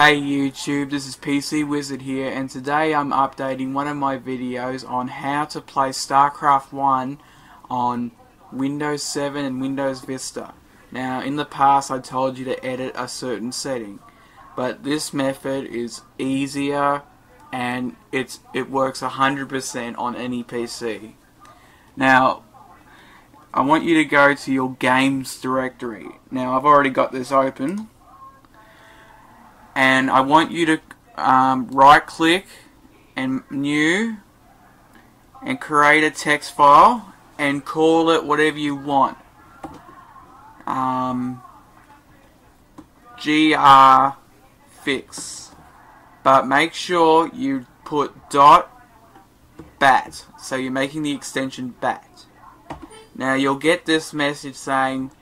Hey YouTube, this is PC Wizard here, and today I'm updating one of my videos on how to play StarCraft 1 on Windows 7 and Windows Vista. Now, in the past I told you to edit a certain setting, but this method is easier and it works 100% on any PC. Now, I want you to go to your games directory. Now, I've already got this open. And I want you to right click and new and create a text file and call it whatever you want. grfix. But make sure you put .bat, so you're making the extension bat. Now you'll get this message saying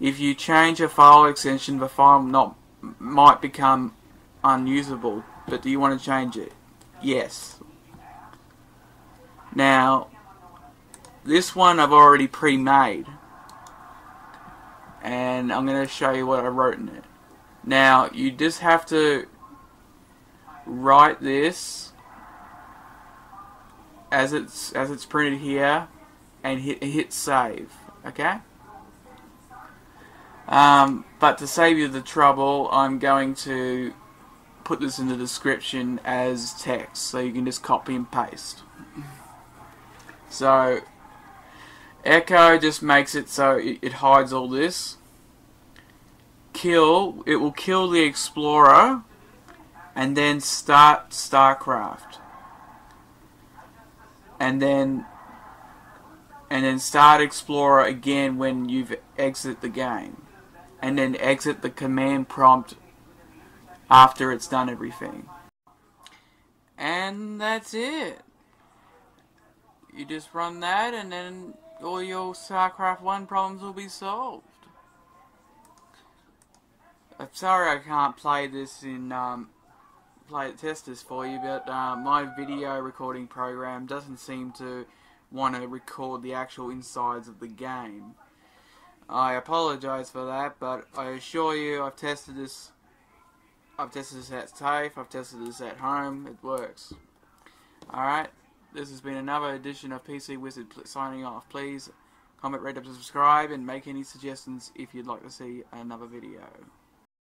if you change a file extension, the file might become unusable, but do you want to change it? Yes. Now, this one I've already pre-made, and I'm going to show you what I wrote in it. Now, you just have to write this as it's printed here, and hit save. Okay. But to save you the trouble, I'm going to put this in the description as text, so you can just copy and paste. So echo just makes it so it hides all this. Kill, it will kill the explorer, and then start StarCraft, and then start explorer again when you've exited the game, and then exit the command prompt after it's done everything. And that's it. You just run that, and then all your StarCraft 1 problems will be solved. I'm sorry I can't play this in test this for you, but my video recording program doesn't seem to want to record the actual insides of the game. I apologize for that, but I assure you I've tested this at TAFE, I've tested this at home, it works. Alright, this has been another edition of PC Wizard signing off. Please comment, rate, subscribe, and make any suggestions if you'd like to see another video.